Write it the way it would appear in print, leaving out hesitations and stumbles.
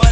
What?